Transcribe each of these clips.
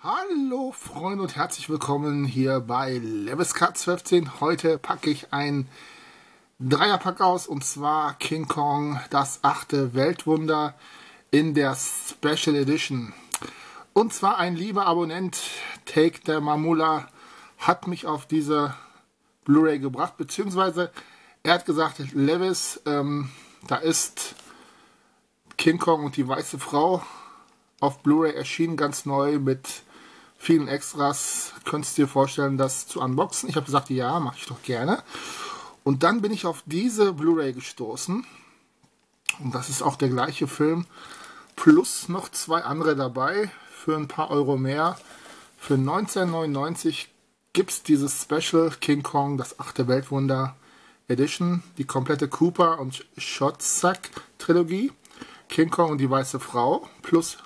Hallo Freunde und herzlich willkommen hier bei Levis Cut 12. Heute packe ich ein Dreierpack aus und zwar King Kong, das 8. Weltwunder in der Special Edition. Und zwar ein lieber Abonnent, Take the Mamula, hat mich auf diese Blu Ray gebracht, beziehungsweise er hat gesagt, Levis, da ist King Kong und die Weiße Frau auf Blu Ray erschienen, ganz neu mit vielen Extras, könntest du dir vorstellen, das zu unboxen? Ich habe gesagt, ja, mache ich doch gerne. Und dann bin ich auf diese Blu-ray gestoßen. Und das ist auch der gleiche Film, plus noch zwei andere dabei, für ein paar Euro mehr. Für 19,99 gibt es dieses Special King Kong, das 8. Weltwunder Edition, die komplette Cooper und Schödsack Trilogie, King Kong und die Weiße Frau, plus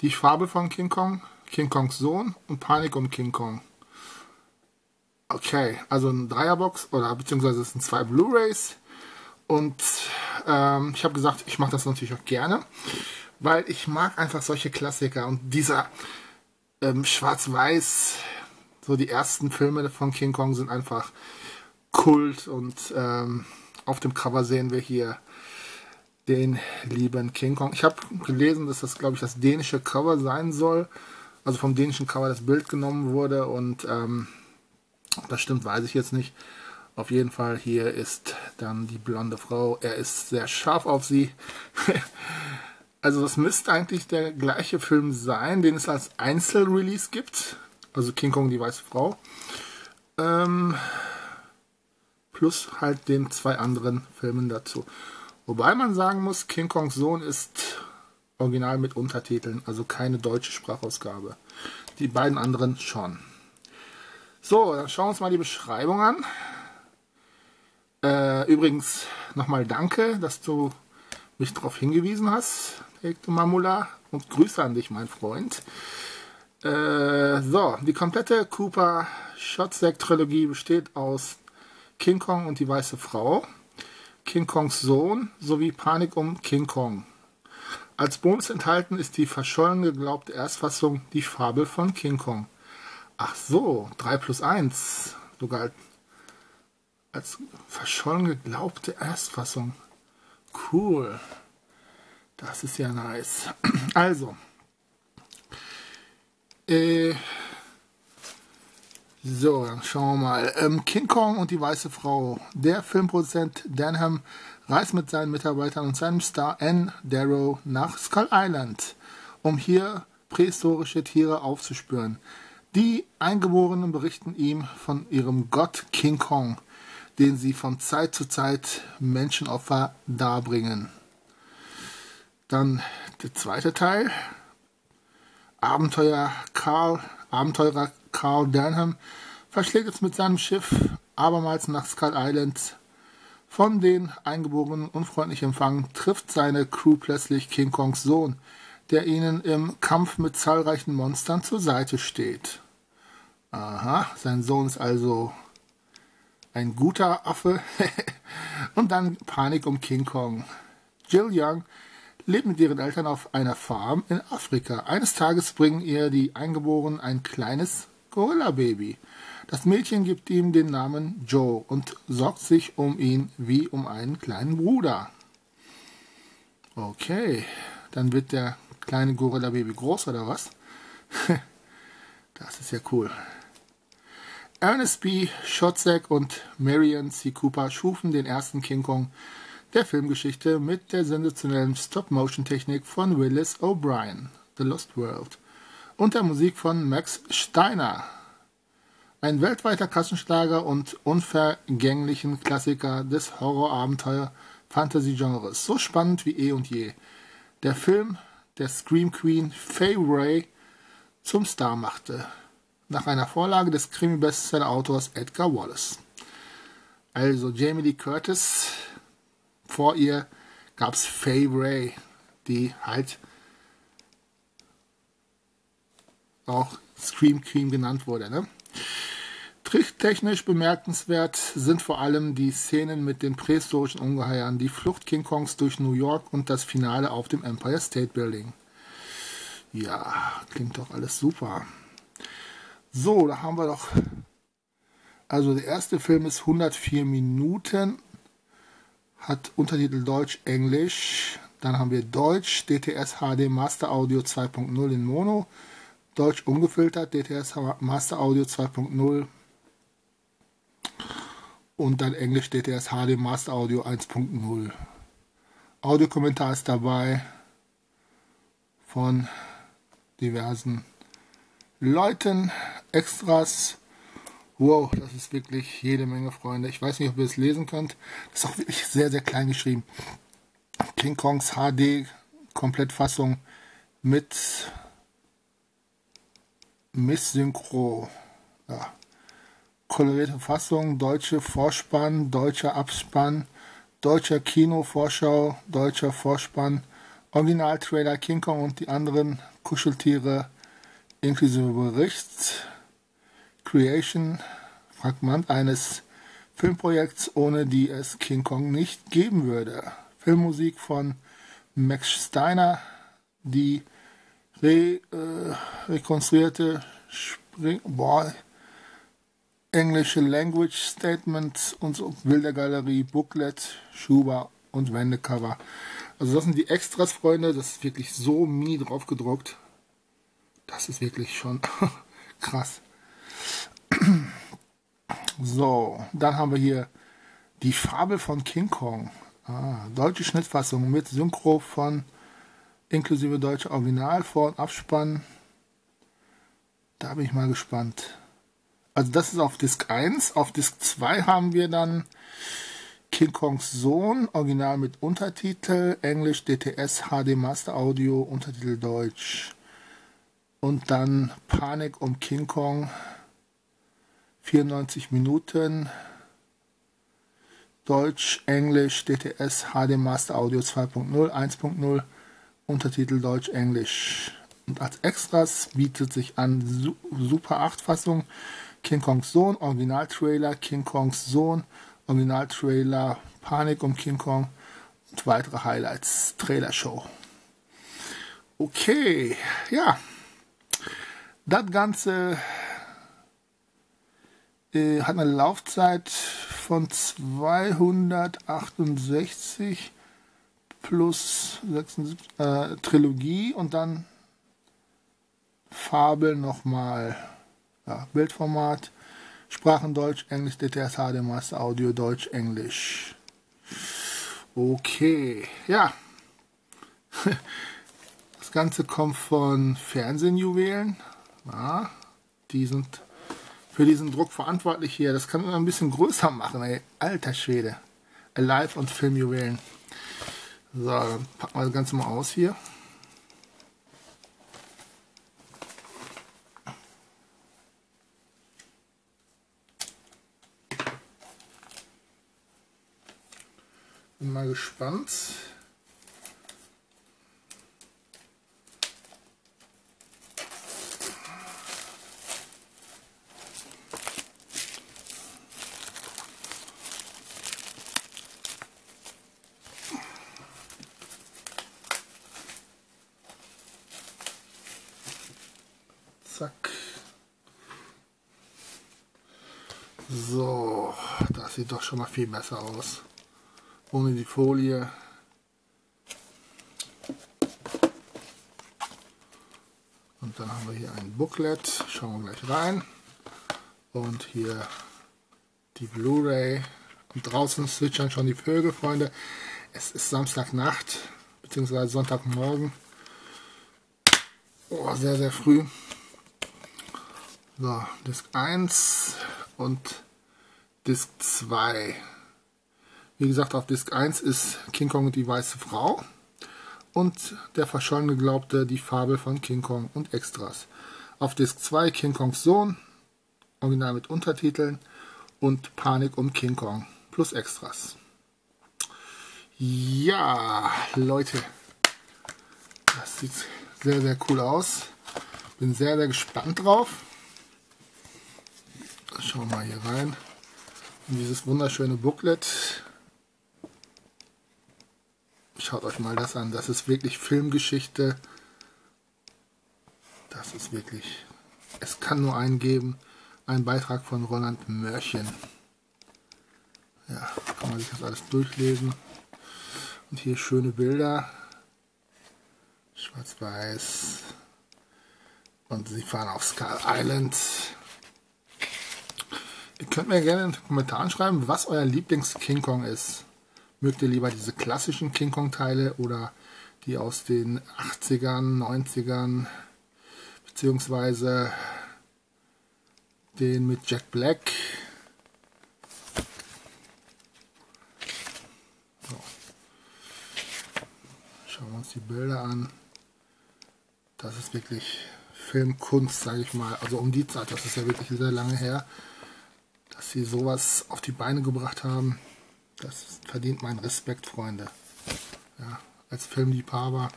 Die Fabel von King Kong, King Kongs Sohn und Panik um King Kong. Okay, also eine Dreierbox oder beziehungsweise es sind zwei Blu-Rays und ich habe gesagt, ich mache das natürlich auch gerne, weil ich mag einfach solche Klassiker und dieser Schwarz-Weiß, so die ersten Filme von King Kong sind einfach Kult und auf dem Cover sehen wir hier den lieben King Kong. Ich habe gelesen, dass das, glaube ich, das dänische Cover sein soll. Also vom dänischen Cover das Bild genommen wurde und das stimmt, weiß ich jetzt nicht. Auf jeden Fall, hier ist dann die blonde Frau. Er ist sehr scharf auf sie. Also das müsste eigentlich der gleiche Film sein, den es als Einzelrelease gibt. Also King Kong, die Weiße Frau. Plus halt den zwei anderen Filmen dazu. Wobei man sagen muss, King Kongs Sohn ist original mit Untertiteln, also keine deutsche Sprachausgabe. Die beiden anderen schon. So, dann schauen wir uns mal die Beschreibung an. Übrigens nochmal danke, dass du mich darauf hingewiesen hast, Hector Mamula, und Grüße an dich, mein Freund. So, die komplette Cooper Schödsack Trilogie besteht aus King Kong und die Weiße Frau, King Kongs Sohn sowie Panik um King Kong. Als Bonus enthalten ist die verschollen geglaubte Erstfassung Die Fabel von King Kong. Ach so, 3+1 sogar als verschollen geglaubte Erstfassung. Cool. Das ist ja nice. Also. So, dann schauen wir mal. King Kong und die Weiße Frau. Der Filmproduzent Denham reist mit seinen Mitarbeitern und seinem Star Ann Darrow nach Skull Island, um hier prähistorische Tiere aufzuspüren. Die Eingeborenen berichten ihm von ihrem Gott King Kong, den sie von Zeit zu Zeit Menschenopfer darbringen. Dann der zweite Teil. Abenteurer Carl Denham verschlägt es mit seinem Schiff abermals nach Skull Island. Von den Eingeborenen unfreundlich empfangen, trifft seine Crew plötzlich King Kongs Sohn, der ihnen im Kampf mit zahlreichen Monstern zur Seite steht. Aha, sein Sohn ist also ein guter Affe. Und dann Panik um King Kong. Jill Young lebt mit ihren Eltern auf einer Farm in Afrika. Eines Tages bringen ihr die Eingeborenen ein kleines Gorilla-Baby. Das Mädchen gibt ihm den Namen Joe und sorgt sich um ihn wie um einen kleinen Bruder. Okay, dann wird der kleine Gorilla-Baby groß, oder was? Das ist ja cool. Ernest B. Schödsack und Marion C. Cooper schufen den ersten King Kong der Filmgeschichte mit der sensationellen Stop-Motion-Technik von Willis O'Brien, The Lost World, und der Musik von Max Steiner. Ein weltweiter Kassenschlager und unvergänglichen Klassiker des Horror-Abenteuer-Fantasy-Genres, so spannend wie eh und je. Der Film der Scream Queen Faye Ray zum Star machte, nach einer Vorlage des Krimi-Bestseller-Autors Edgar Wallace. Also Jamie Lee Curtis. Vor ihr gab es Faye Ray, die halt auch Scream Queen genannt wurde. Ne? Tricktechnisch bemerkenswert sind vor allem die Szenen mit den prähistorischen Ungeheuern, die Flucht King Kongs durch New York und das Finale auf dem Empire State Building. Ja, klingt doch alles super. So, da haben wir doch... Also der erste Film ist 104 Minuten, hat Untertitel Deutsch-Englisch. Dann haben wir Deutsch, DTS HD Master Audio 2.0 in Mono. Deutsch ungefiltert, DTS Master Audio 2.0. Und dann Englisch, DTS HD Master Audio 1.0. Audiokommentar ist dabei von diversen Leuten, Extras. Wow, das ist wirklich jede Menge, Freunde. Ich weiß nicht, ob ihr es lesen könnt. Das ist auch wirklich sehr, sehr klein geschrieben. King Kongs HD Komplettfassung mit Miss Synchro. Ja. Kolorierte Fassung, deutsche Vorspann, deutscher Abspann, deutscher Kinovorschau, deutscher Vorspann, Originaltrailer King Kong und die anderen Kuscheltiere inklusive Bericht, Creation, Fragment eines Filmprojekts, ohne die es King Kong nicht geben würde. Filmmusik von Max Steiner, die rekonstruierte englische Language Statements und so, Bildergalerie, Booklet, Schuber und Wendecover. Also das sind die Extras, Freunde. Das ist wirklich so mini drauf gedruckt. Das ist wirklich schon krass. So, dann haben wir hier Die Fabel von King Kong. Deutsche Schnittfassung mit Synchro von inklusive deutscher Original, Vor- und Abspann. Da bin ich mal gespannt. Also das ist auf Disc 1. Auf Disc 2 haben wir dann King Kongs Sohn, Original mit Untertitel, Englisch, DTS, HD Master Audio, Untertitel Deutsch. Und dann Panik um King Kong, 94 Minuten, Deutsch, Englisch, DTS, HD Master Audio 2.0, 1.0, Untertitel Deutsch, Englisch. Und als Extras bietet sich an Super 8 Fassung, King Kongs Sohn, Originaltrailer, King Kongs Sohn, Originaltrailer, Panik um King Kong und weitere Highlights, Trailershow. Okay, ja, das Ganze hat eine Laufzeit von 268 plus 76, Trilogie und dann Fabel nochmal. Ja, Bildformat, Sprachen Deutsch, Englisch, DTS, HD Master Audio, Deutsch, Englisch. Okay, ja. Das Ganze kommt von Fernsehjuwelen. Ja, die sind für diesen Druck verantwortlich hier. Das kann man ein bisschen größer machen, ey. Alter Schwede. Alive und Filmjuwelen. So, dann packen wir das Ganze mal aus hier. Bin mal gespannt. Zack. So, das sieht doch schon mal viel besser aus. Ohne die Folie. Und dann haben wir hier ein Booklet. Schauen wir gleich rein. Und hier die Blu Ray. Und draußen zwitschern schon die Vögel, Freunde. Es ist Samstagnacht, beziehungsweise Sonntagmorgen. Oh, sehr, sehr früh. So, Disc 1 und Disc 2. Wie gesagt, auf Disc 1 ist King Kong und die Weiße Frau und der verschollen geglaubte Die Fabel von King Kong und Extras. Auf Disc 2 King Kongs Sohn, Original mit Untertiteln und Panik um King Kong plus Extras. Ja, Leute, das sieht sehr, sehr cool aus. Bin sehr, sehr gespannt drauf. Schauen wir mal hier rein. In dieses wunderschöne Booklet. Schaut euch mal das an, das ist wirklich Filmgeschichte es wirklich. Es kann nur einen geben. Ein Beitrag von Roland Mörchen. Ja, kann man sich das alles durchlesen. Und hier schöne Bilder. Schwarz-Weiß. Und sie fahren auf Skull Island. Ihr könnt mir gerne in den Kommentaren schreiben, was euer Lieblings-King Kong ist. Mögt ihr lieber diese klassischen King Kong-Teile oder die aus den 80ern, 90ern, beziehungsweise den mit Jack Black? So. Schauen wir uns die Bilder an. Das ist wirklich Filmkunst, sage ich mal. Also um die Zeit, das ist ja wirklich sehr lange her, dass sie sowas auf die Beine gebracht haben. Das verdient meinen Respekt, Freunde. Ja, als Filmliebhaber,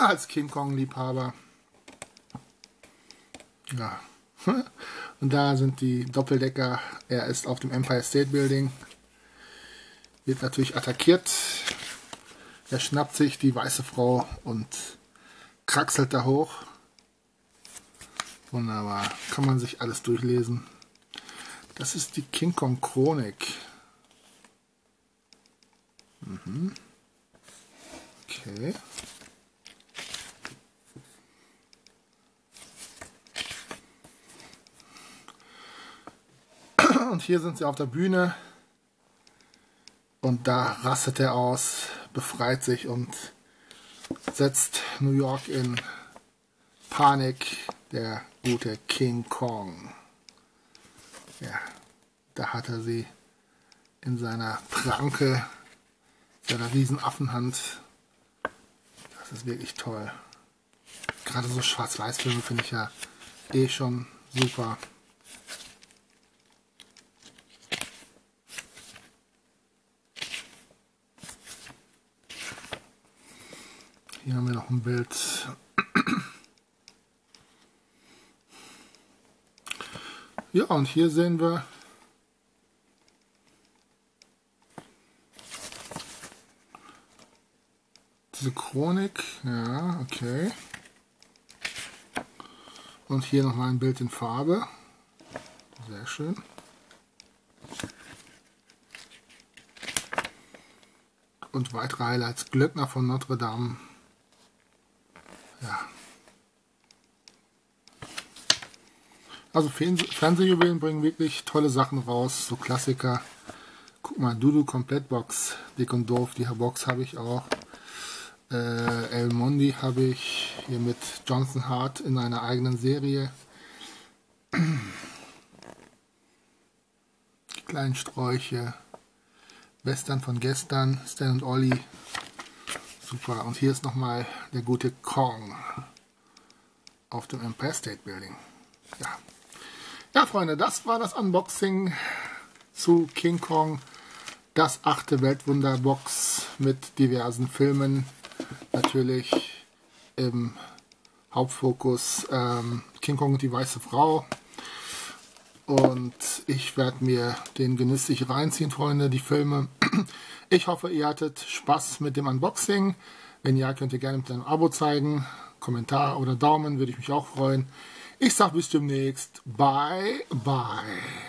als King Kong-Liebhaber. Ja. Und da sind die Doppeldecker. Er ist auf dem Empire State Building. Wird natürlich attackiert. Er schnappt sich die weiße Frau und kraxelt da hoch. Wunderbar. Kann man sich alles durchlesen. Das ist die King Kong Chronik. Mhm. Okay. Und hier sind sie auf der Bühne und da rastet er aus, befreit sich und setzt New York in Panik, der gute King Kong. Ja, da hat er sie in seiner Pranke, seiner Riesenaffenhand. Das ist wirklich toll. Gerade so Schwarz-Weiß-Filme finde ich ja eh schon super. Hier haben wir noch ein Bild. Ja, und hier sehen wir diese Chronik. Ja, okay. Und hier nochmal ein Bild in Farbe. Sehr schön. Und weitere Highlights. Glöckner von Notre Dame. Ja. Also Fernsehjuwelen bringen wirklich tolle Sachen raus, so Klassiker. Guck mal, Dudu Komplettbox, dick und doof, die Box habe ich auch. El Mundi habe ich hier mit Johnson Hart in einer eigenen Serie. Die kleinen Sträuche, Western von gestern, Stan und Olli. Super, und hier ist nochmal der gute Kong auf dem Empire State Building. Ja. Ja, Freunde, das war das Unboxing zu King Kong, das 8. Weltwunder Box mit diversen Filmen. Natürlich im Hauptfokus King Kong und die Weiße Frau. Und ich werde mir den genüsslich reinziehen, Freunde, die Filme. Ich hoffe, ihr hattet Spaß mit dem Unboxing. Wenn ja, könnt ihr gerne mit einem Abo zeigen. Kommentar oder Daumen würde ich mich auch freuen. Ich sage bis demnächst. Bye, bye.